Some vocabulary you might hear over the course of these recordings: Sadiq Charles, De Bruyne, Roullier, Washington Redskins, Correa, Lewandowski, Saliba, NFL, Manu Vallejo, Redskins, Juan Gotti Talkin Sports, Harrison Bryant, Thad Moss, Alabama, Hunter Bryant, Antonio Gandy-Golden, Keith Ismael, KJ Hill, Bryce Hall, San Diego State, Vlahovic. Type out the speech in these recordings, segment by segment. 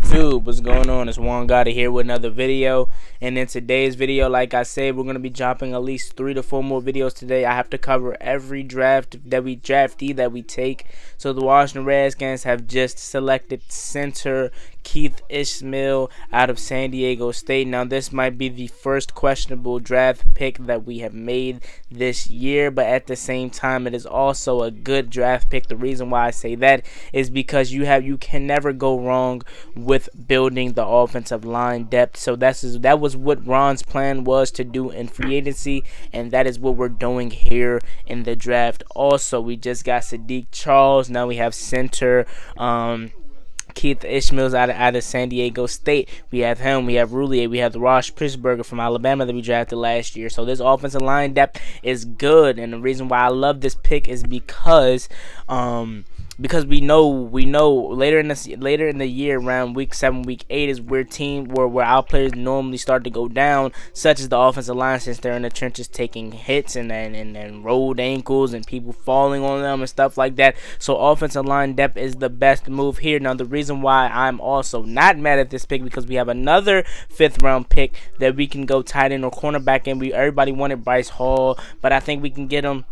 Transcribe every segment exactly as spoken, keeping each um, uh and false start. YouTube, what's going on? It's Juan Gotti here with another video. And in today's video, like I said, we're going to be dropping at least three to four more videos today. I have to cover every draft that we draftee that we take. So the Washington Redskins have just selected center Keith Ismael out of San Diego State. Now this might be the first questionable draft pick that we have made this year, but at the same time it is also a good draft pick. The reason why I say that is because you have you can never go wrong with building the offensive line depth. So that's that was what Ron's plan was to do in free agency, and that is what we're doing here in the draft. Also, we just got Sadiq Charles. Now we have center um Keith Ismael's out of, out of San Diego State. We have him. We have Roullier. We have the Rosh Pittsburgher from Alabama that we drafted last year. So this offensive line depth is good, and the reason why I love this pick is because um, because we know we know later in the later in the year, around week seven, week eight, is where team where where our players normally start to go down, such as the offensive line, since they're in the trenches taking hits and and and, and rolled ankles and people falling on them and stuff like that. So offensive line depth is the best move here. Now the reason Reason why I'm also not mad at this pick, because we have another fifth round pick that we can go tight end or cornerback in. We everybody wanted Bryce Hall, but I think we can get him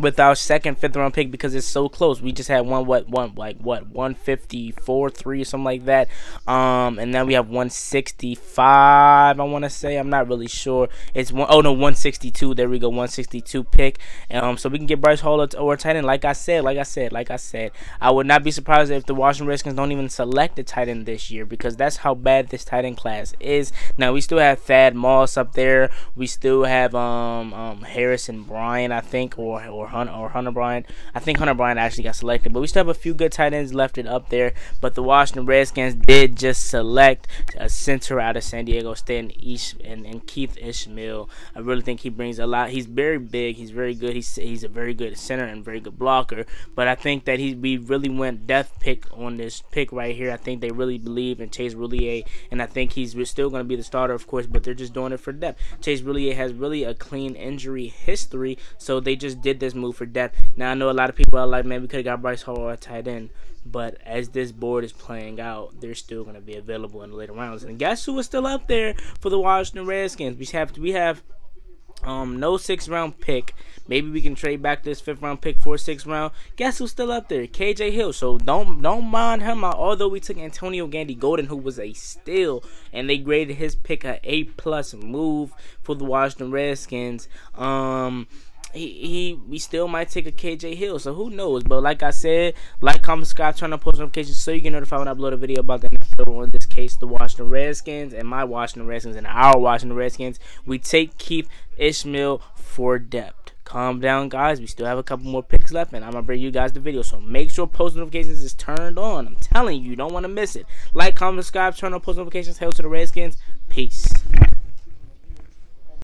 with our second fifth round pick because it's so close. We just had one what one like what one fifty-four three or something like that, um and now we have one sixty-five, I want to say. I'm not really sure. It's one oh no one sixty-two, there we go, one sixty-two pick. Um so we can get Bryce Hall or, or tight end. Like I said like I said like I said, I would not be surprised if the Washington Redskins don't even select a tight end this year, because that's how bad this tight end class is. Now we still have Thad Moss up there, we still have um um Harrison Bryant, I think, or or Hunter, or Hunter Bryant. I think Hunter Bryant actually got selected, but we still have a few good tight ends left it up there. But the Washington Redskins did just select a center out of San Diego State, and, Ish, and, and Keith Ismael. I really think he brings a lot. He's very big. He's very good. He's he's a very good center and very good blocker. But I think that he we really went depth pick on this pick right here. I think they really believe in Chase Roullier, and I think he's still going to be the starter, of course. But they're just doing it for depth. Chase Roullier has really a clean injury history, so they just did this move for depth. Now I know a lot of people are like, man, we could have got Bryce Hall or a tight end, but as this board is playing out, they're still going to be available in the later rounds. And guess who is still up there for the Washington Redskins? We have we have um no sixth round pick. Maybe we can trade back this fifth round pick for a sixth round. Guess who's still up there? K J Hill. So don't don't mind him out. Although we took Antonio Gandy-Golden, who was a steal, and they graded his pick a A plus move for the Washington Redskins. Um. He, he we still might take a K J Hill, so who knows? But like I said, like, comment, subscribe, turn on post notifications so you get notified when I upload a video about the N F L, or in this case, the Washington Redskins and my Washington Redskins and our Washington Redskins. We take Keith Ismael for depth. Calm down, guys. We still have a couple more picks left, and I'm gonna bring you guys the video. So make sure post notifications is turned on. I'm telling you, you don't want to miss it. Like, comment, subscribe, turn on post notifications. Hail to the Redskins. Peace.